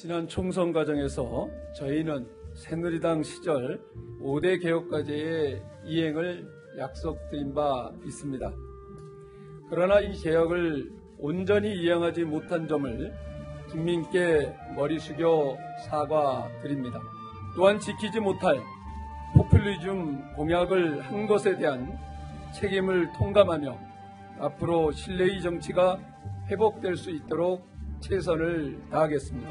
지난 총선 과정에서 저희는 새누리당 시절 5대 개혁과제의 이행을 약속드린 바 있습니다. 그러나 이 개혁을 온전히 이행하지 못한 점을 국민께 머리 숙여 사과드립니다. 또한 지키지 못할 포퓰리즘 공약을 한 것에 대한 책임을 통감하며 앞으로 신뢰의 정치가 회복될 수 있도록 최선을 다하겠습니다.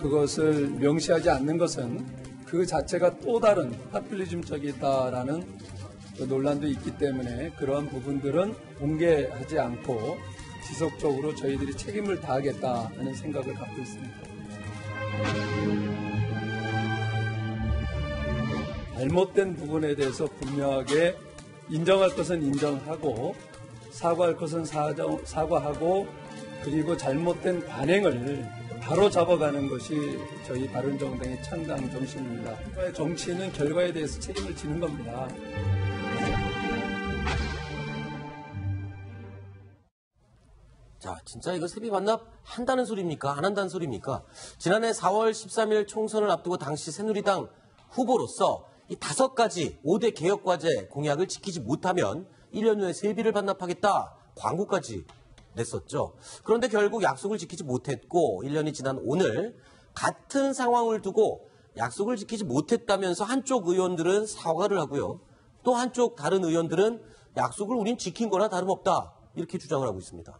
그것을 명시하지 않는 것은 그 자체가 또 다른 포퓰리즘적이다라는 논란도 있기 때문에 그러한 부분들은 공개하지 않고 지속적으로 저희들이 책임을 다하겠다는 생각을 갖고 있습니다. 잘못된 부분에 대해서 분명하게 인정할 것은 인정하고 사과할 것은 사과하고 그리고 잘못된 관행을 바로 잡아가는 것이 저희 바른정당의 창당 정신입니다. 정치는 결과에 대해서 책임을 지는 겁니다. 자, 진짜 이거 세비 반납 한다는 소리입니까? 안 한다는 소리입니까? 지난해 4월 13일 총선을 앞두고 당시 새누리당 후보로서 이 5가지 5대 개혁과제 공약을 지키지 못하면 1년 후에 세비를 반납하겠다 광고까지 냈었죠. 그런데 결국 약속을 지키지 못했고 1년이 지난 오늘 같은 상황을 두고 약속을 지키지 못했다면서 한쪽 의원들은 사과를 하고요. 또 한쪽 다른 의원들은 약속을 우린 지킨 거나 다름없다 이렇게 주장을 하고 있습니다.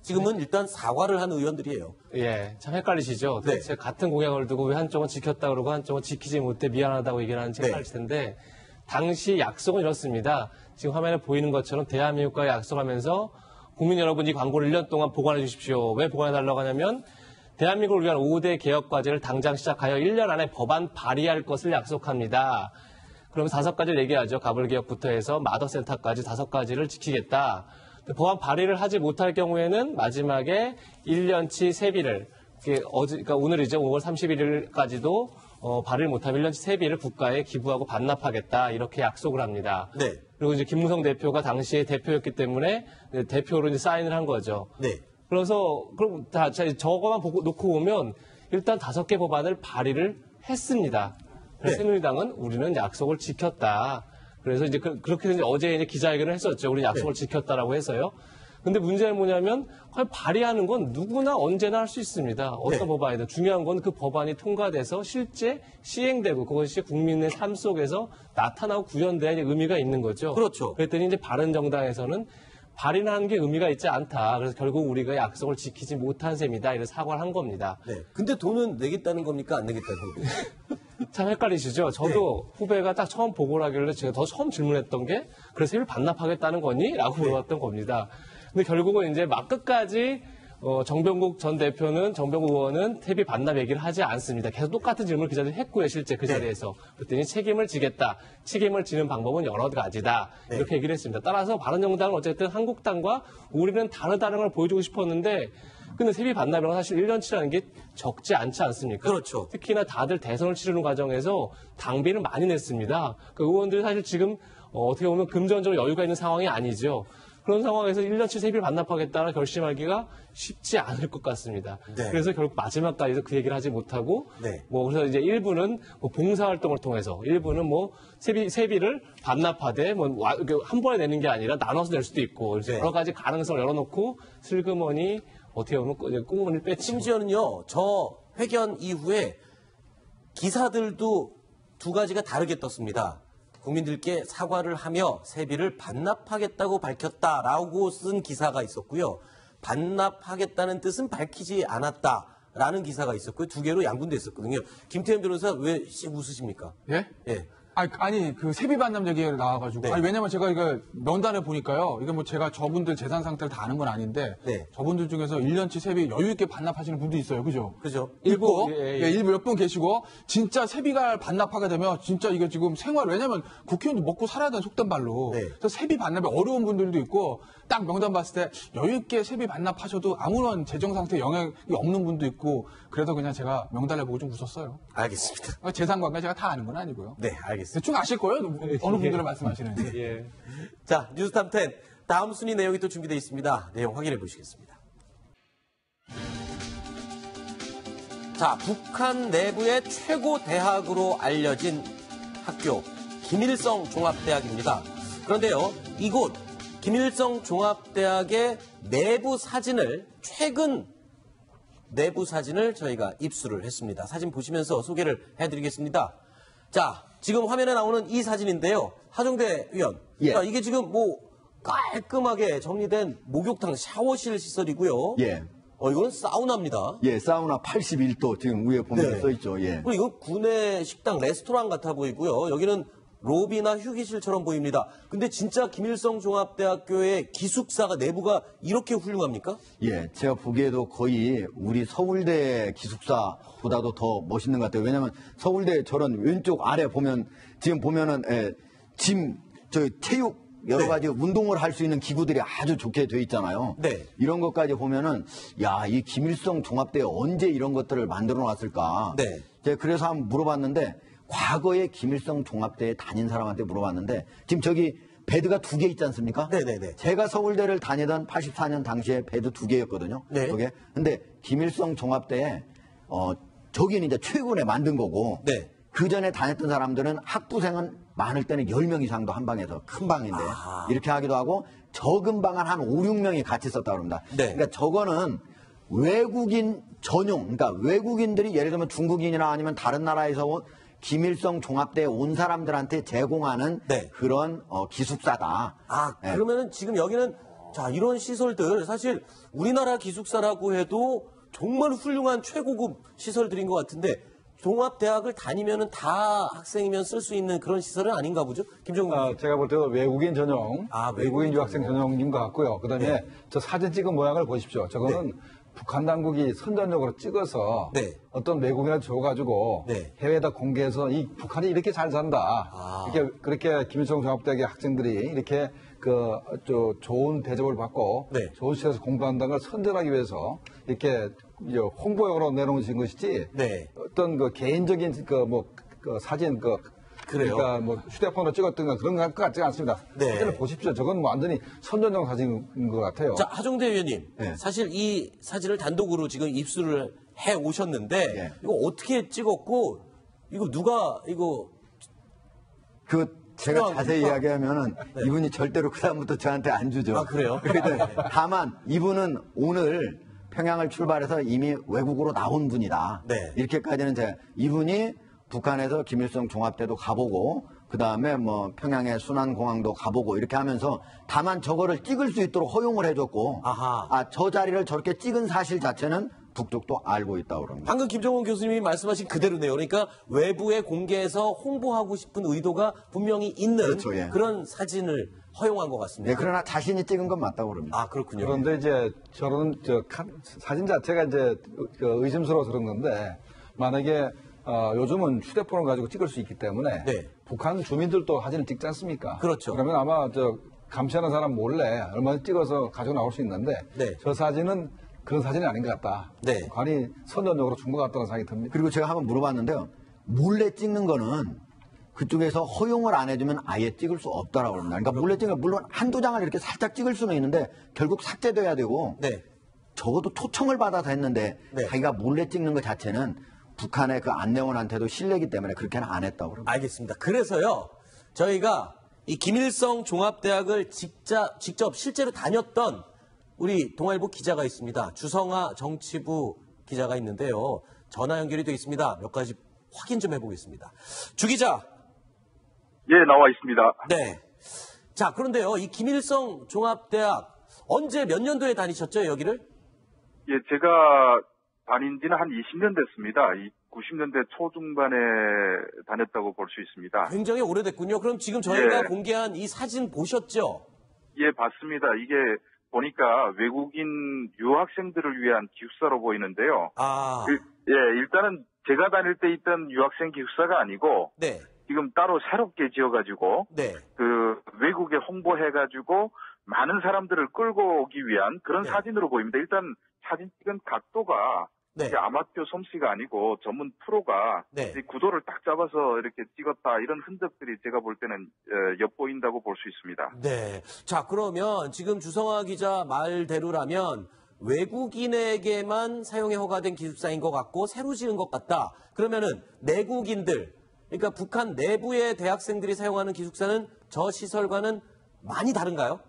지금은 일단 사과를 한 의원들이에요. 예, 참 헷갈리시죠? 네. 도대체 같은 공약을 두고 왜 한쪽은 지켰다 그러고 한쪽은 지키지 못해 미안하다고 얘기를 하는지 헷갈리실 텐데 당시 약속은 이렇습니다. 지금 화면에 보이는 것처럼 대한민국과 약속하면서 국민 여러분이 광고를 1년 동안 보관해 주십시오. 왜 보관해달라고 하냐면 대한민국을 위한 5대 개혁과제를 당장 시작하여 1년 안에 법안 발의할 것을 약속합니다. 그러면 5가지를 얘기하죠. 가불개혁부터 해서 마더센터까지 5가지를 지키겠다. 법안 발의를 하지 못할 경우에는 마지막에 1년치 세비를, 그러니까 오늘이죠. 5월 31일까지도 발의를 못하면 1년치 세비를 국가에 기부하고 반납하겠다. 이렇게 약속을 합니다. 네. 그리고 이제 김무성 대표가 당시에 대표였기 때문에 대표로 이제 사인을 한 거죠. 네. 그래서, 그럼 다, 저거만 보고 놓고 보면 일단 5개 법안을 발의를 했습니다. 그래서 네. 새누리당은 우리는 약속을 지켰다. 그래서 이제 그렇게 이제 어제 이제 기자회견을 했었죠. 우리 약속을 네. 지켰다라고 해서요. 근데 문제는 뭐냐면 발의하는 건 누구나 언제나 할 수 있습니다. 어떤 네. 법안이든 중요한 건 그 법안이 통과돼서 실제 시행되고 그것이 국민의 삶 속에서 나타나고 구현돼야 의미가 있는 거죠. 그렇죠. 그랬더니 이제 바른정당에서는 발의는 하는 게 의미가 있지 않다. 그래서 결국 우리가 약속을 지키지 못한 셈이다. 이런 사과를 한 겁니다. 네. 근데 돈은 내겠다는 겁니까? 안 내겠다는 겁니까? 참 헷갈리시죠? 저도 네. 후배가 딱 처음 보고를 하길래 제가 더 처음 질문했던 게 그래서 이걸 반납하겠다는 거니? 라고 물어봤던 네. 겁니다. 근데 결국은 이제 막 끝까지 정병국 전 대표는 정병국 의원은 세비 반납 얘기를 하지 않습니다. 계속 똑같은 질문을 기자들이 했고요. 실제 그 자리에서. 네. 그랬더니 책임을 지겠다. 책임을 지는 방법은 여러 가지다. 네. 이렇게 얘기를 했습니다. 따라서 바른정당은 어쨌든 한국당과 우리는 다르다는 걸 보여주고 싶었는데 근데 세비 반납이라고 사실 1년치라는 게 적지 않지 않습니까? 그렇죠. 특히나 다들 대선을 치르는 과정에서 당비를 많이 냈습니다. 그 의원들이 사실 지금 어떻게 보면 금전적으로 여유가 있는 상황이 아니죠. 그런 상황에서 1년치 세비를 반납하겠다는 결심하기가 쉽지 않을 것 같습니다. 네. 그래서 결국 마지막까지도 그 얘기를 하지 못하고, 네. 그래서 이제 일부는 봉사활동을 통해서, 일부는 세비를 반납하되, 한 번에 내는 게 아니라 나눠서 낼 수도 있고, 네. 여러 가지 가능성을 열어놓고, 슬그머니, 어떻게 보면 꽁무니를 빼치고. 심지어는요, 저 회견 이후에 기사들도 2가지가 다르게 떴습니다. 국민들께 사과를 하며 세비를 반납하겠다고 밝혔다라고 쓴 기사가 있었고요. 반납하겠다는 뜻은 밝히지 않았다라는 기사가 있었고요. 2개로 양분됐었거든요. 김태현 변호사 왜 웃으십니까? 예? 예. 아니 그 세비 반납 얘기가 나와가지고 네. 아니 왜냐면 제가 이거 면담에 보니까요 이게 제가 저분들 재산 상태를 다 아는 건 아닌데 네. 저분들 중에서 1년치 세비 여유 있게 반납하시는 분도 있어요, 그죠? 일부 일부 몇 분 계시고 진짜 세비가 반납하게 되면 진짜 이거 지금 생활 왜냐면 국회의원도 먹고 살아야 되는 속된 말로 네. 그래서 세비 반납이 어려운 분들도 있고 딱 명단 봤을 때 여유 있게 세비 반납하셔도 아무런 재정 상태 영향이 없는 분도 있고 그래서 그냥 제가 명단을 보고 좀 웃었어요. 알겠습니다. 재산 관계 제가 다 아는 건 아니고요. 네, 알겠습니다. 대충 아실 거예요? 어느 분들을 말씀하시는지. 예. 자, 뉴스탐 10. 다음 순위 내용이 또 준비되어 있습니다. 내용 확인해 보시겠습니다. 자, 북한 내부의 최고 대학으로 알려진 학교, 김일성 종합대학입니다. 그런데요, 이곳 김일성 종합대학의 내부 사진을, 최근 내부 사진을 저희가 입수를 했습니다. 사진 보시면서 소개를 해드리겠습니다. 자, 지금 화면에 나오는 이 사진인데요. 하종대 위원, 예. 자, 이게 지금 뭐 깔끔하게 정리된 목욕탕 샤워실 시설이고요. 예. 이건 사우나입니다. 예, 사우나 81도 지금 위에 보면 네. 써있죠. 예. 그리고 이건 구내 식당, 레스토랑 같아 보이고요. 여기는 로비나 휴게실처럼 보입니다. 근데 진짜 김일성 종합대학교의 기숙사가 내부가 이렇게 훌륭합니까? 예, 제가 보기에도 거의 우리 서울대 기숙사보다도 더 멋있는 것 같아요. 왜냐면 서울대 저런 왼쪽 아래 보면, 지금 보면은, 예, 짐, 저희 체육, 여러 가지 네. 운동을 할 수 있는 기구들이 아주 좋게 돼 있잖아요. 네. 이런 것까지 보면은, 야, 이 김일성 종합대에 언제 이런 것들을 만들어 놨을까. 네. 제가 그래서 한번 물어봤는데, 과거에 김일성 종합대에 다닌 사람한테 물어봤는데, 지금 저기 베드가 2개 있지 않습니까? 네네네. 제가 서울대를 다니던 84년 당시에 베드 2개였거든요. 네. 그게. 근데 김일성 종합대에, 저기는 이제 최근에 만든 거고, 네. 그 전에 다녔던 사람들은 학부생은 많을 때는 10명 이상도 한 방에서, 큰 방인데 아. 이렇게 하기도 하고, 적은 방은 한 5, 6명이 같이 썼다고 합니다. 네. 그러니까 저거는 외국인 전용, 그러니까 외국인들이 예를 들면 중국인이나 아니면 다른 나라에서 온 김일성 종합대에 온 사람들한테 제공하는 네. 그런 기숙사다. 아, 네. 그러면은 지금 여기는, 자, 이런 시설들 사실 우리나라 기숙사라고 해도 정말 훌륭한 최고급 시설들인 것 같은데, 종합대학을 다니면은 다 학생이면 쓸 수 있는 그런 시설은 아닌가 보죠? 김종국. 아, 제가 볼 때도 외국인 전용, 아, 외국인 유학생 전용인 것 같고요. 그 다음에 네. 저 사진 찍은 모양을 보십시오. 저거는 네. 북한 당국이 선전적으로 찍어서 네. 어떤 외국인한테 줘가지고 네. 해외에다 공개해서 이 북한이 이렇게 잘 산다. 아. 그렇게 김일성 종합대학의 학생들이 이렇게 좋은 대접을 받고 네. 좋은 시설에서 공부한다는 걸 선전하기 위해서 이렇게 홍보용으로 내놓으신 것이지 네. 어떤 그 개인적인 사진 그래요? 그러니까 뭐 휴대폰으로 찍었던가 그런 것 같지 않습니다. 네. 사진을 보십시오. 저건 뭐 완전히 선전용 사진인 것 같아요. 자, 하종대 의원님, 네. 사실 이 사진을 단독으로 지금 입수를 해 오셨는데 네. 이거 어떻게 찍었고 이거 누가 이거 제가 자세히 이야기하면은 네. 이분이 절대로 그 다음부터 저한테 안 주죠. 아, 그래요? 다만 이분은 오늘 평양을 출발해서 이미 외국으로 나온 분이다. 네. 이렇게까지는 이분이 북한에서 김일성 종합대도 가보고 그 다음에 뭐 평양의 순안공항도 가보고 이렇게 하면서, 다만 저거를 찍을 수 있도록 허용을 해줬고, 아, 저 자리를 저렇게 찍은 사실 자체는 북쪽도 알고 있다고 합니다. 방금 김정원 교수님이 말씀하신 그대로네요. 그러니까 외부에 공개해서 홍보하고 싶은 의도가 분명히 있는, 그렇죠, 예. 그런 사진을 허용한 것 같습니다. 예, 그러나 자신이 찍은 건 맞다고 합니다. 아, 그렇군요. 그런데 이제 저런 사진 자체가 이제 의심스러워서 그런 건데, 만약에 요즘은 휴대폰을 가지고 찍을 수 있기 때문에 네. 북한 주민들도 사진을 찍지 않습니까? 그렇죠. 그러면 아마 감시하는 사람 몰래 얼마든지 찍어서 가지고 나올 수 있는데 네. 저 사진은 그런 사진이 아닌 것 같다. 네. 관이 선전적으로 준 것 같다는 생각이 듭니다. 그리고 제가 한번 물어봤는데요. 몰래 찍는 거는 그쪽에서 허용을 안 해주면 아예 찍을 수 없다라고 합니다. 그러니까 몰래 찍는 건 물론 한두 장을 이렇게 살짝 찍을 수는 있는데 결국 삭제돼야 되고 네. 적어도 초청을 받아서 했는데 네. 자기가 몰래 찍는 것 자체는 북한의 그 안내원한테도 실례이기 때문에 그렇게는 안 했다고 합니다. 알겠습니다. 그래서요, 저희가 이 김일성 종합대학을 직접 실제로 다녔던 우리 동아일보 기자가 있습니다. 주성아 정치부 기자가 있는데요. 전화 연결이 되어 있습니다. 몇 가지 확인 좀 해보겠습니다. 주 기자. 예, 나와 있습니다. 네. 자, 그런데요. 이 김일성 종합대학 언제 몇 년도에 다니셨죠, 여기를? 예, 제가 다닌 지는 한 20년 됐습니다. 90년대 초중반에 다녔다고 볼 수 있습니다. 굉장히 오래됐군요. 그럼 지금 저희가 예. 공개한 이 사진 보셨죠? 예, 봤습니다. 이게 보니까 외국인 유학생들을 위한 기숙사로 보이는데요. 아. 예, 일단은 제가 다닐 때 있던 유학생 기숙사가 아니고, 네. 지금 따로 새롭게 지어가지고, 네. 외국에 홍보해가지고, 많은 사람들을 끌고 오기 위한 그런 네. 사진으로 보입니다. 일단 사진 찍은 각도가, 네. 아마추어 솜씨가 아니고 전문 프로가 네. 구도를 딱 잡아서 이렇게 찍었다, 이런 흔적들이 제가 볼 때는 엿보인다고 볼 수 있습니다. 네. 자, 그러면 지금 주성아 기자 말대로라면 외국인에게만 사용에 허가된 기숙사인 것 같고 새로 지은 것 같다. 그러면은 내국인들, 그러니까 북한 내부의 대학생들이 사용하는 기숙사는 저 시설과는 많이 다른가요?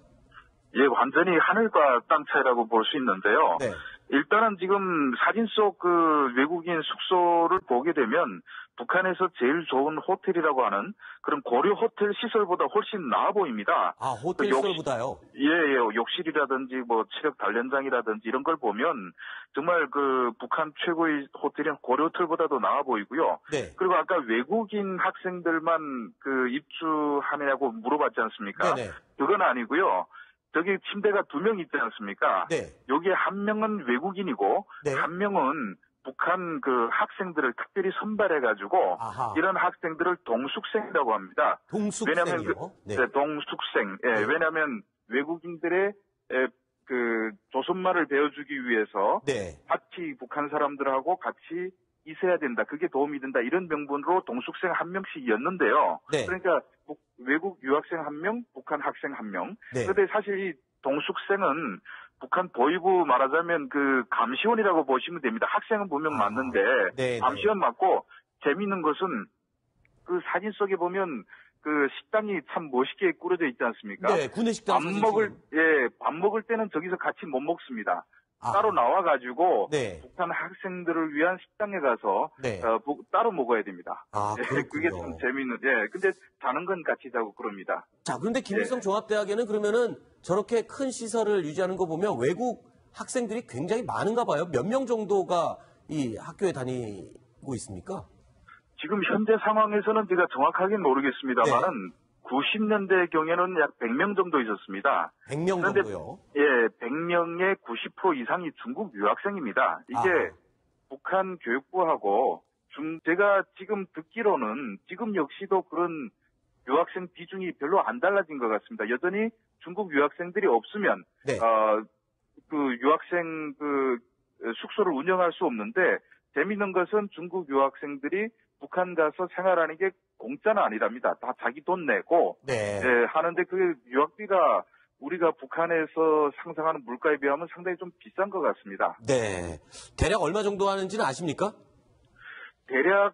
예, 완전히 하늘과 땅 차이라고 볼 수 있는데요. 네. 일단은 지금 사진 속 그 외국인 숙소를 보게 되면 북한에서 제일 좋은 호텔이라고 하는 그런 고려 호텔 시설보다 훨씬 나아 보입니다. 아, 호텔 시설보다요? 예, 욕실이라든지 뭐 체력 단련장이라든지 이런 걸 보면 정말 그 북한 최고의 호텔인 고려 호텔보다도 나아 보이고요. 네. 그리고 아까 외국인 학생들만 그 입주하느냐고 물어봤지 않습니까? 네네. 그건 아니고요. 저기 침대가 2명 있지 않습니까? 네. 여기에 1명은 외국인이고, 네. 1명은 북한 그 학생들을 특별히 선발해가지고, 아하. 이런 학생들을 동숙생이라고 합니다. 동숙생이요? 그, 네. 네, 동숙생. 예, 네. 왜냐하면 외국인들의 그 조선말을 배워주기 위해서, 네. 같이 북한 사람들하고 같이 있어야 된다. 그게 도움이 된다. 이런 명분으로 동숙생 1명씩이었는데요. 네. 그러니까 외국 유학생 1명, 북한 학생 1명. 네. 그런데 사실 이 동숙생은 북한 보위부 말하자면 그 감시원이라고 보시면 됩니다. 학생은 분명 맞는데 네, 감시원 네. 맞고 재미있는 것은 그 사진 속에 보면 그 식당이 참 멋있게 꾸려져 있지 않습니까? 네, 군내 식당. 밥 먹을 때는 저기서 같이 못 먹습니다. 따로 나와가지고 네. 북한 학생들을 위한 식당에 가서 네. 따로 먹어야 됩니다. 아, 예, 그게 좀 재미있는. 예, 근데 자는 건 같이 자고 그럽니다. 자, 그런데 김일성 예. 종합대학에는 그러면은 저렇게 큰 시설을 유지하는 거 보면 외국 학생들이 굉장히 많은가 봐요. 몇 명 정도가 이 학교에 다니고 있습니까? 지금 현재 상황에서는 제가 정확하게 모르겠습니다만은. 네. 90년대 경에는 약 100명 정도 있었습니다. 100명 그런데, 정도요? 예, 100명의 90% 이상이 중국 유학생입니다. 이게 북한 교육부하고 제가 지금 듣기로는 지금 역시도 그런 유학생 비중이 별로 안 달라진 것 같습니다. 여전히 중국 유학생들이 없으면 네. 그 유학생 그 숙소를 운영할 수 없는데 재미있는 것은 중국 유학생들이 북한 가서 생활하는 게 공짜는 아니랍니다. 다 자기 돈 내고 네. 예, 하는데 그 유학비가 우리가 북한에서 상상하는 물가에 비하면 상당히 좀 비싼 것 같습니다. 네, 대략 얼마 정도 하는지는 아십니까? 대략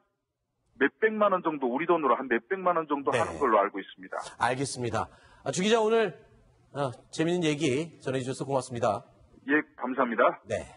몇백만 원 정도, 우리 돈으로 한 몇백만 원 정도 네. 하는 걸로 알고 있습니다. 알겠습니다. 주 기자 오늘 재미있는 얘기 전해주셔서 고맙습니다. 예, 감사합니다. 네,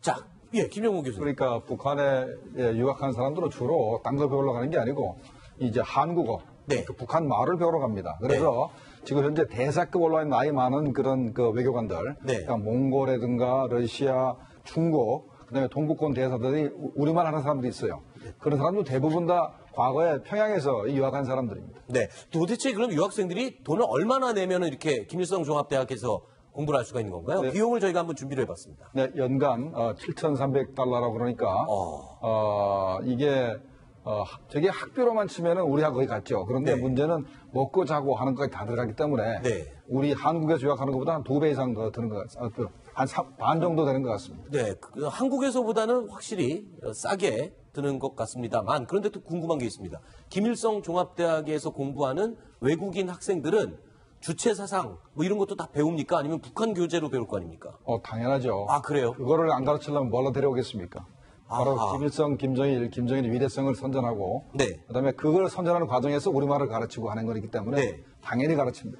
자. 예, 김영국 교수님. 그러니까 북한에 유학한 사람들은 주로 딴 거 배우러 가는 게 아니고 이제 한국어, 네. 그 북한 말을 배우러 갑니다. 그래서 네. 지금 현재 대사급 올라온 나이 많은 그런 그 외교관들, 네. 그러니까 몽골이라든가 러시아, 중국, 그다음에 동구권 대사들이 우리말 하는 사람들이 있어요. 네. 그런 사람도 대부분 다 과거에 평양에서 유학한 사람들입니다. 네, 도대체 그럼 유학생들이 돈을 얼마나 내면은 이렇게 김일성 종합대학에서 공부를 할 수가 있는 건가요? 네. 비용을 저희가 한번 준비를 해봤습니다. 네, 연간 7,300달러라고 그러니까 이게 저게 학비로만 치면은 우리하고 거의 같죠. 그런데 네. 문제는 먹고 자고 하는 것까지 다 들어가기 때문에 네. 우리 한국에서 유학하는 것보다 한 2배 이상 더 드는 것 같아요. 한 반 정도 되는 것 같습니다. 네, 한국에서보다는 확실히 싸게 드는 것 같습니다만 그런데 또 궁금한 게 있습니다. 김일성 종합대학에서 공부하는 외국인 학생들은 주체 사상 뭐 이런 것도 다 배웁니까? 아니면 북한 교재로 배울 거 아닙니까? 당연하죠. 아, 그래요? 그거를 안 가르치려면 뭘로 데려오겠습니까? 바로 김일성, 김정일, 김정일의 위대성을 선전하고 네. 그다음에 그걸 선전하는 과정에서 우리말을 가르치고 하는 거기 때문에 네. 당연히 가르칩니다.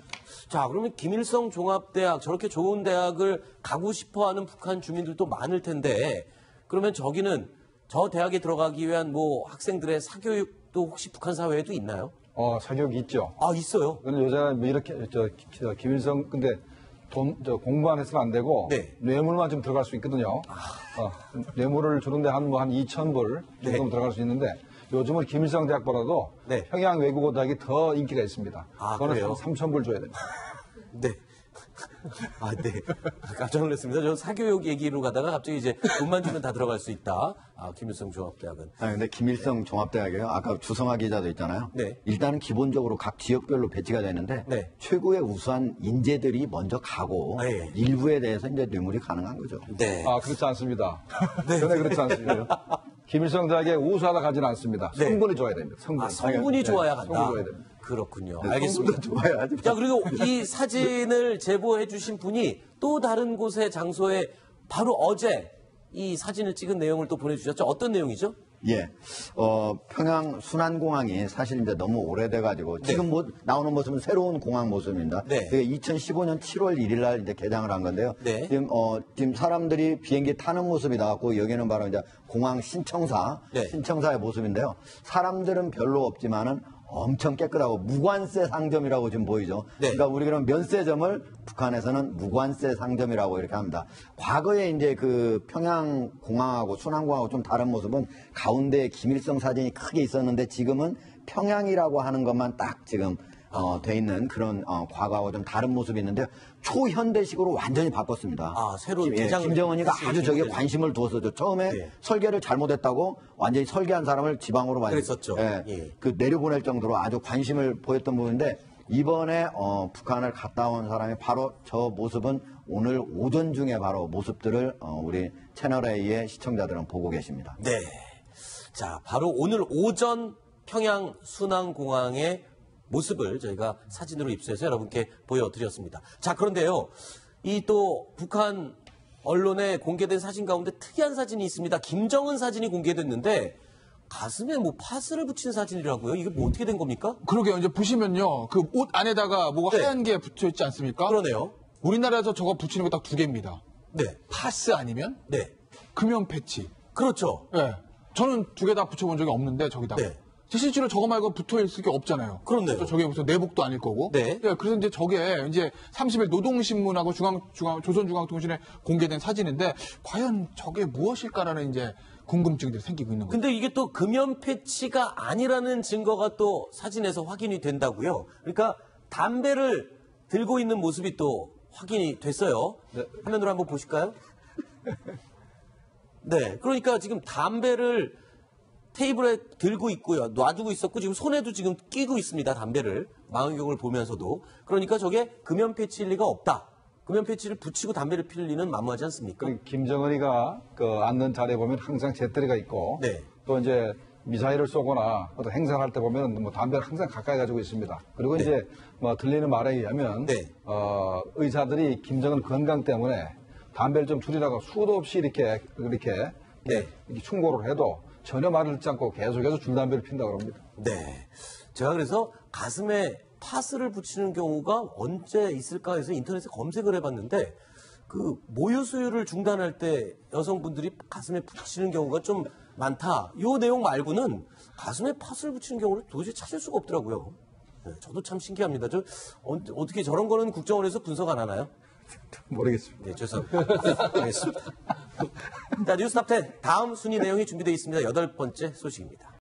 자, 그러면 김일성 종합대학 저렇게 좋은 대학을 가고 싶어하는 북한 주민들도 많을 텐데 그러면 저기는 저 대학에 들어가기 위한 뭐 학생들의 사교육도 혹시 북한 사회에도 있나요? 사교육이 있죠. 아, 있어요? 요새는 뭐 이렇게, 김일성, 근데 공부만 해서는 안 되고, 네. 뇌물만 좀 들어갈 수 있거든요. 뇌물을 주는데 한 2,000불 정도 네. 들어갈 수 있는데, 요즘은 김일성 대학보다도 네. 평양 외국어 대학이 더 인기가 있습니다. 아, 그거는 3,000불 줘야 됩니다. 네. 아, 네. 깜짝 놀랐습니다. 저는 사교육 얘기로 가다가 갑자기 이제 돈만 주면 다 들어갈 수 있다. 김일성 종합대학은. 아니, 근데 김일성 종합대학이요. 아까 주성아 기자도 있잖아요. 네. 일단은 기본적으로 각 지역별로 배치가 되는데 네. 최고의 우수한 인재들이 먼저 가고 네. 일부에 대해서 이제 뇌물이 가능한 거죠. 네. 아, 그렇지 않습니다. 네. 전혀 그렇지 않습니다. 김일성 대학에 우수하다 가지는 않습니다. 네. 성분이 좋아야 됩니다. 성분이 네. 좋아야 간다. 성분이 좋아야 됩니다. 그렇군요. 네, 알겠습니다. 자, 그리고 이 사진을 제보해 주신 분이 또 다른 곳의 장소에 바로 어제 이 사진을 찍은 내용을 또 보내주셨죠. 어떤 내용이죠? 예, 평양 순안공항이 사실 이제 너무 오래돼가지고 네. 지금 나오는 모습은 새로운 공항 모습입니다. 네. 그게 2015년 7월 1일 날 이제 개장을 한 건데요. 네. 지금 사람들이 비행기 타는 모습이다 갖고 여기는 바로 이제 공항 신청사, 네. 신청사의 모습인데요. 사람들은 별로 없지만은 엄청 깨끗하고 무관세 상점이라고 지금 보이죠. 네. 그러니까 우리 그런 면세점을 북한에서는 무관세 상점이라고 이렇게 합니다. 과거에 이제 그 평양 공항하고 순안공항하고 좀 다른 모습은 가운데에 김일성 사진이 크게 있었는데 지금은 평양이라고 하는 것만 딱 지금 돼 있는 그런 과거하고 좀 다른 모습이 있는데 초현대식으로 완전히 바꿨습니다. 아, 새로 김정은이가 아주 저기에 관심을 두었었죠. 처음에 예. 설계를 잘못했다고 완전히 설계한 사람을 지방으로 많이 예, 예. 그 내려보낼 정도로 아주 관심을 보였던 부분인데 이번에 북한을 갔다 온 사람이 바로 저 모습은 오늘 오전 중에 바로 모습들을 우리 채널A의 시청자들은 보고 계십니다. 네, 자 바로 오늘 오전 평양 순안공항에 모습을 저희가 사진으로 입수해서 여러분께 보여드렸습니다. 자, 그런데요. 이 또 북한 언론에 공개된 사진 가운데 특이한 사진이 있습니다. 김정은 사진이 공개됐는데 가슴에 뭐 파스를 붙인 사진이라고요? 이게 뭐 어떻게 된 겁니까? 그러게요. 이제 보시면요. 그 옷 안에다가 뭐가 네. 하얀 게 붙여 있지 않습니까? 그러네요. 우리나라에서 저거 붙이는 거 딱 2개입니다. 네. 파스 아니면? 네. 금연 패치. 그렇죠. 예. 네. 저는 2개 다 붙여본 적이 없는데 저기다가. 네. 실제로 저거 말고 붙어있을 게 없잖아요. 그런데 저게 무슨 내복도 아닐 거고. 네. 네. 그래서 이제 저게 이제 30일 노동신문하고 조선중앙통신에 공개된 사진인데 과연 저게 무엇일까라는 이제 궁금증들이 생기고 있는 거죠. 근데 이게 또 금연 패치가 아니라는 증거가 또 사진에서 확인이 된다고요. 그러니까 담배를 들고 있는 모습이 또 확인이 됐어요. 네. 화면으로 한번 보실까요? 네. 그러니까 지금 담배를 테이블에 들고 있고요. 놔두고 있었고 지금 손에도 지금 끼고 있습니다. 담배를. 망원경을 보면서도. 그러니까 저게 금연 패치일 리가 없다. 금연 패치를 붙이고 담배를 피울 리는 만무하지 않습니까? 김정은이가 앉는 자리에 보면 항상 재떨이가 있고 네. 또 이제 미사일을 쏘거나 어떤 행사를 할 때 보면 뭐 담배를 항상 가까이 가지고 있습니다. 그리고 네. 이제 뭐 들리는 말에 의하면 네. 의사들이 김정은 건강 때문에 담배를 좀 줄이다가 수도 없이 네. 이렇게 충고를 해도 전혀 말을 듣지 않고 계속해서 줄담배를 핀다고 합니다. 네. 제가 그래서 가슴에 파스를 붙이는 경우가 언제 있을까 해서 인터넷에 검색을 해봤는데 그 모유 수유를 중단할 때 여성분들이 가슴에 붙이는 경우가 좀 많다. 이 내용 말고는 가슴에 파스를 붙이는 경우를 도저히 찾을 수가 없더라고요. 네, 저도 참 신기합니다. 저 어떻게 저런 거는 국정원에서 분석 안 하나요? 모르겠습니다. 네, 죄송합니다. 알겠습니다. 자, 뉴스탑 10 다음 순위 내용이 준비되어 있습니다. 8번째 소식입니다.